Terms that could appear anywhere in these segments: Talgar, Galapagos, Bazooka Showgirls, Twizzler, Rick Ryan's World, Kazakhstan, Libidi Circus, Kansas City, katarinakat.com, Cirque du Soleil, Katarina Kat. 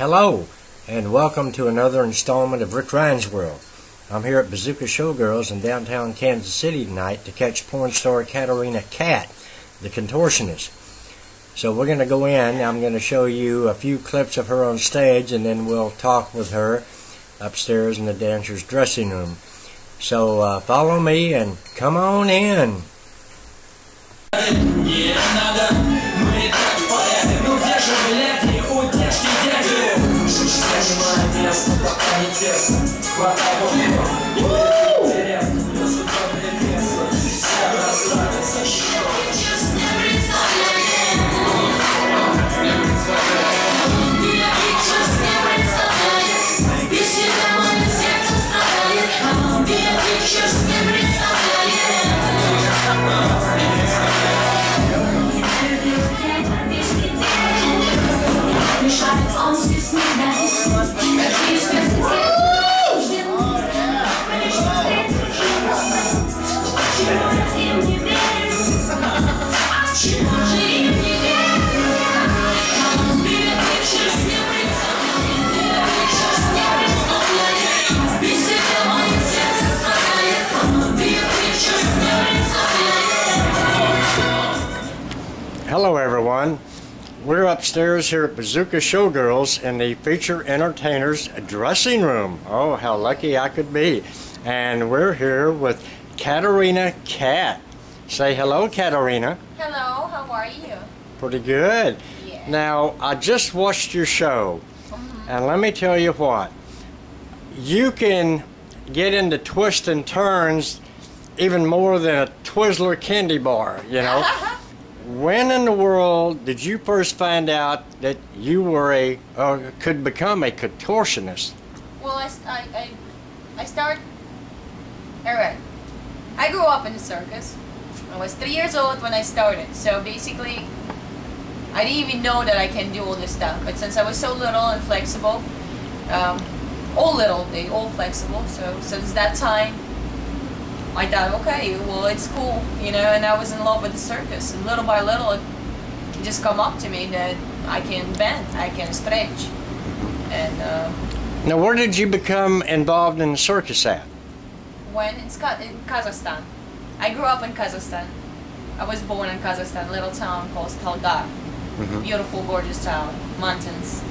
Hello, and welcome to another installment of Rick Ryan's World. I'm here at Bazooka Showgirls in downtown Kansas City tonight to catch porn star Katarina Kat, the contortionist. So we're going to go in, I'm going to show you a few clips of her on stage, and then we'll talk with her upstairs in the dancer's dressing room. So follow me and come on in. Hello everyone, we're upstairs here at Bazooka Showgirls in the feature entertainers dressing room. Oh, how lucky I could be. And we're here with Katarina Kat. Say hello, Katarina. Hello, how are you? Pretty good. Yeah. Now, I just watched your show, and let me tell you what. You can get into twists and turns even more than a Twizzler candy bar, you know. When in the world did you first find out that you were could become a contortionist? Well, I grew up in the circus. I was 3 years old when I started. So basically, I didn't even know that I can do all this stuff. But since I was so little and flexible, all flexible. So since that time, I thought, okay, well, it's cool, you know, and I was in love with the circus. And little by little, it just come up to me that I can bend, I can stretch. And now, where did you become involved in the circus at? When in Kazakhstan. I grew up in Kazakhstan. I was born in Kazakhstan, a little town called Talgar. Beautiful, gorgeous town, mountains.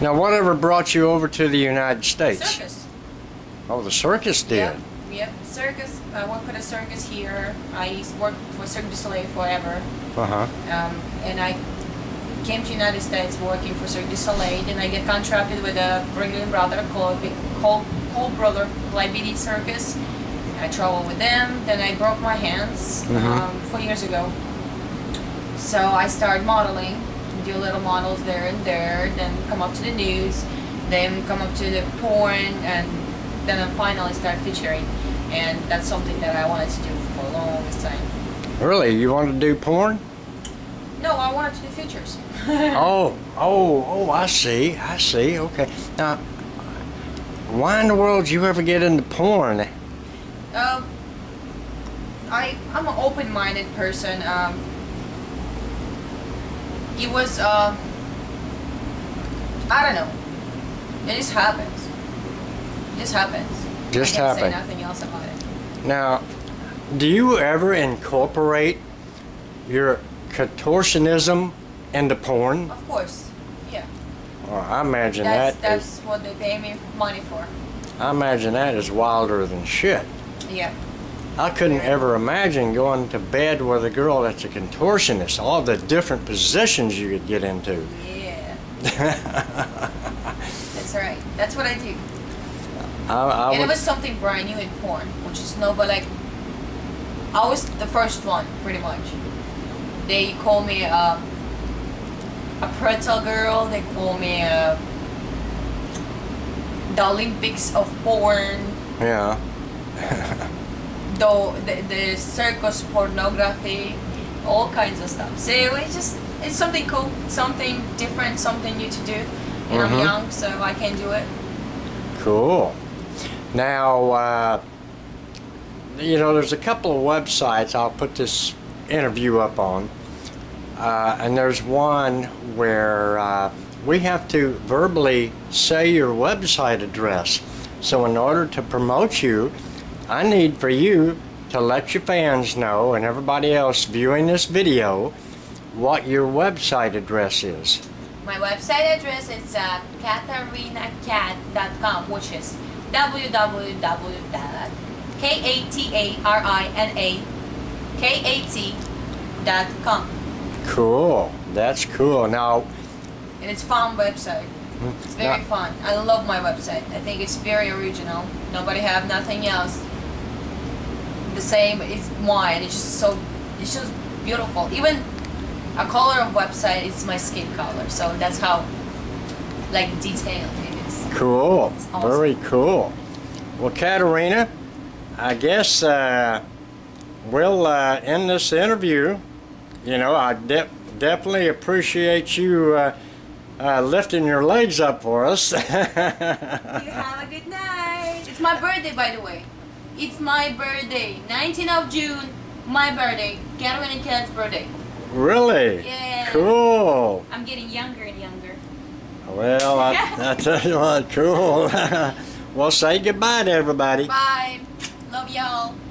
Now, whatever brought you over to the United States? The circus. Oh, the circus did. Yeah. Yep, circus. I worked for the circus here. I worked for Cirque du Soleil forever. And I came to United States working for Cirque du Soleil. Then I get contracted with a Brazilian brother called Libidi Circus. I traveled with them. Then I broke my hands 4 years ago. So I started modeling, do little models there and there. Then come up to the news. Then come up to the porn and. Then I finally started featuring, and that's something that I wanted to do for a long time. Really? You wanted to do porn? No, I wanted to do features. oh, I see, okay. Now, why in the world did you ever get into porn? I'm an open-minded person. It was, I don't know, it just happened. Just happens. Just happens. I can't say nothing else about it. Now, do you ever incorporate your contortionism into porn? Of course, yeah. Well, I imagine that's what they pay me money for. I imagine that is wilder than shit. Yeah. I couldn't ever imagine going to bed with a girl that's a contortionist. All the different positions you could get into. Yeah. That's right. That's what I do. And it was something brand new in porn, which is I was the first one, pretty much. They call me a pretzel girl, they call me the Olympics of porn. Yeah. the circus pornography, all kinds of stuff. So it's something cool, something different, something new to do. And I'm young, so I can do it. Cool. Now, you know, there's a couple of websites I'll put this interview up on, and there's one where we have to verbally say your website address. So in order to promote you, I need for you to let your fans know and everybody else viewing this video what your website address is. My website address is katarinakat.com, which is www.katarinakat.com. Cool. That's cool. Now, and it's fun website. It's very fun. I love my website. I think it's very original. Nobody have nothing else the same. It's mine. It's just so, it's just beautiful. Even a color of website is my skin color, so that's how like detailed it is. Cool. Awesome. Very cool. Well, Katarina, I guess we'll end this interview. You know, I definitely appreciate you lifting your legs up for us. You have a good night. It's my birthday, by the way. It's my birthday. 19th of June, my birthday. Katarina Kat's birthday. Really? Yeah. Cool. I'm getting younger and younger. Well, I tell you what, cool. Well, say goodbye to everybody. Bye. Love y'all.